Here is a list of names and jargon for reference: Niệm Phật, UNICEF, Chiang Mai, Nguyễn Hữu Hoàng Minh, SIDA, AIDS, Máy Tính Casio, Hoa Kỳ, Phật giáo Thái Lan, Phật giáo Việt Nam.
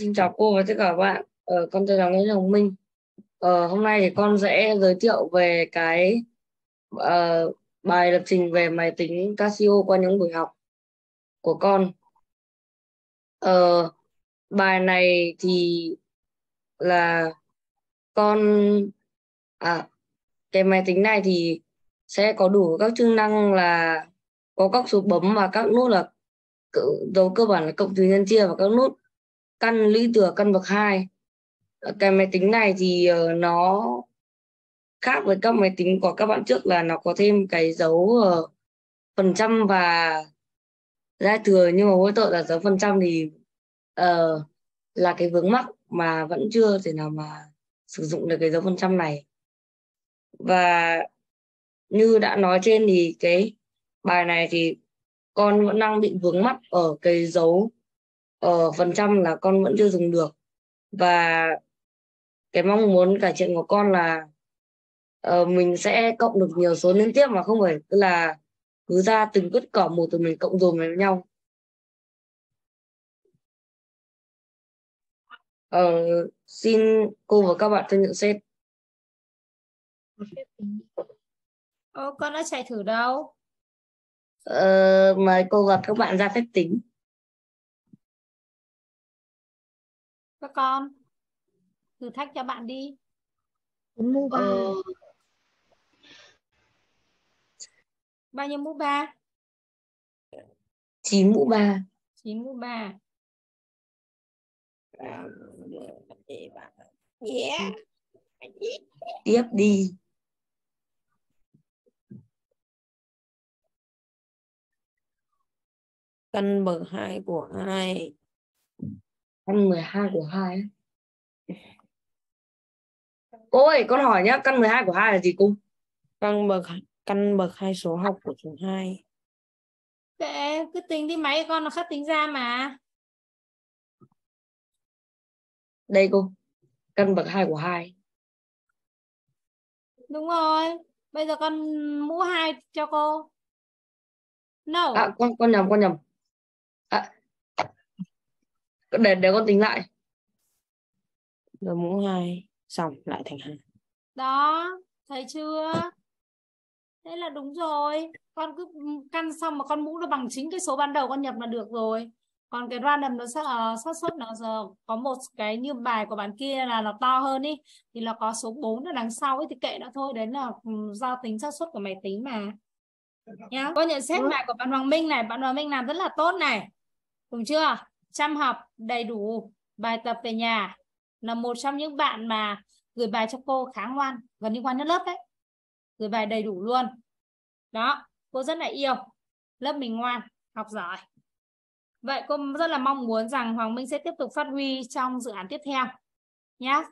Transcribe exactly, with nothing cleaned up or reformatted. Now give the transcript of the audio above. Xin chào cô và tất cả các bạn. Ờ, con tên là Nguyễn Hữu Hoàng Minh. Ờ, hôm nay thì con sẽ giới thiệu về cái uh, bài lập trình về máy tính Casio qua những buổi học của con. Ờ, bài này thì là con à cái máy tính này thì sẽ có đủ các chức năng là có các số bấm và các nút là dấu cơ bản là cộng trừ nhân chia và các nút căn lũy thừa căn bậc hai. Cái máy tính này thì nó khác với các máy tính của các bạn trước là nó có thêm cái dấu phần trăm và giai thừa, nhưng mà hối tội là dấu phần trăm thì uh, là cái vướng mắc mà vẫn chưa thể nào mà sử dụng được cái dấu phần trăm này. Và như đã nói trên thì cái bài này thì con vẫn đang bị vướng mắc ở cái dấu ở phần trăm là con vẫn chưa dùng được. Và cái mong muốn cải thiện của con là uh, mình sẽ cộng được nhiều số liên tiếp mà không phải tức là cứ ra từng kết quả một rồi mình cộng dồn với nhau. Uh, xin cô và các bạn cho nhận xét. Ô, con đã chạy thử đâu? Uh, mời cô và các bạn ra phép tính. Các con thử thách cho bạn đi. Mũ ba. Ờ. Bao nhiêu mũ ba? Chín mũ ba. Chín mũ ba. Yeah. Tiếp đi. Căn bậc hai của ai? Căn mười hai của hai. Cô ơi, con hỏi nhá, căn mười hai của hai là gì cô? Căn bậc căn bậc hai số học của chúng hai. Kệ, cứ tính đi máy con nó khác tính ra mà. Đây cô, căn bậc hai của hai. Đúng rồi. Bây giờ con mũ hai cho cô. No. À, con con nhầm con nhầm. À, để để con tính lại rồi mũ hai xong lại thành hai đó, thấy chưa? Thế là đúng rồi. Con cứ căn xong mà con mũ nó bằng chính cái số ban đầu con nhập là được rồi. Còn cái random nó sẽ xác suất nó giờ có một cái như bài của bạn kia là nó to hơn ý, thì nó có số bốn ở đằng sau ấy thì kệ nó thôi, đấy là do tính xác suất của máy tính mà nhá. Cô nhận xét bài của bạn Hoàng Minh này, bạn Hoàng Minh làm rất là tốt này, đúng chưa? Chăm học đầy đủ bài tập về nhà, là một trong những bạn mà gửi bài cho cô khá ngoan, gần như ngoan nhất lớp đấy, gửi bài đầy đủ luôn đó. Cô rất là yêu lớp mình, ngoan, học giỏi. Vậy cô rất là mong muốn rằng Hoàng Minh sẽ tiếp tục phát huy trong dự án tiếp theo nhé.